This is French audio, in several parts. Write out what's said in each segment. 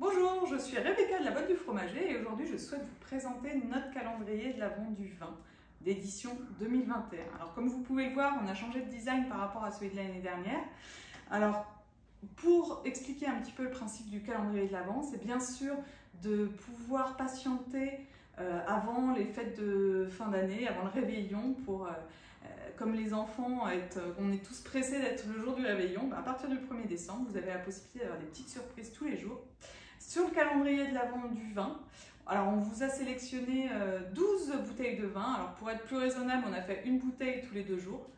Bonjour, je suis Rebecca de la Boîte du Fromager et aujourd'hui je souhaite vous présenter notre calendrier de l'Avent du vin d'édition 2021. Alors comme vous pouvez le voir, on a changé de design par rapport à celui de l'année dernière. Alors pour expliquer un petit peu le principe du calendrier de l'Avent, c'est bien sûr de pouvoir patienter avant les fêtes de fin d'année, avant le réveillon, pour, comme les enfants, on est tous pressés d'être le jour du réveillon, à partir du 1er décembre, vous avez la possibilité d'avoir des petites surprises tous les jours. Sur le calendrier de l'Avent du vin, alors on vous a sélectionné 12 bouteilles de vin, alors pour être plus raisonnable, on a fait une bouteille tous les 2 jours,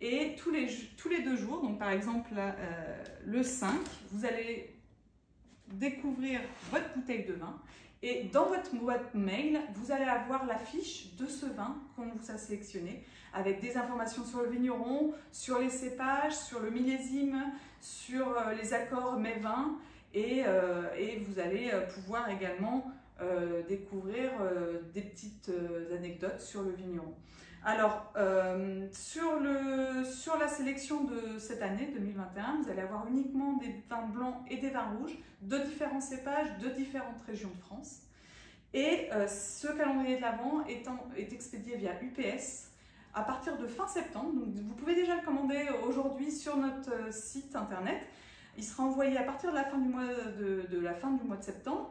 et tous les 2 jours, donc par exemple là, le 5, vous allez découvrir votre bouteille de vin et dans votre boîte mail vous allez avoir la fiche de ce vin qu'on vous a sélectionné avec des informations sur le vigneron, sur les cépages, sur le millésime, sur les accords mets-vins et vous allez pouvoir également découvrir des petites anecdotes sur le vigneron. Alors sur la sélection de cette année 2021, vous allez avoir uniquement des vins blancs et des vins rouges de différents cépages, de différentes régions de France. Et ce calendrier de l'Avent est expédié via UPS à partir de fin septembre. Donc vous pouvez déjà le commander aujourd'hui sur notre site internet. Il sera envoyé à partir de la fin du mois de septembre.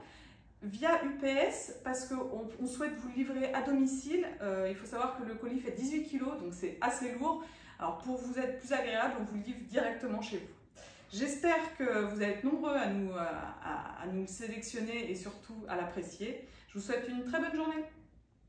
Via UPS, parce qu'on souhaite vous livrer à domicile. Il faut savoir que le colis fait 18 kg, donc c'est assez lourd. Alors pour vous être plus agréable, on vous livre directement chez vous. J'espère que vous êtes nombreux à nous sélectionner et surtout à l'apprécier. Je vous souhaite une très bonne journée.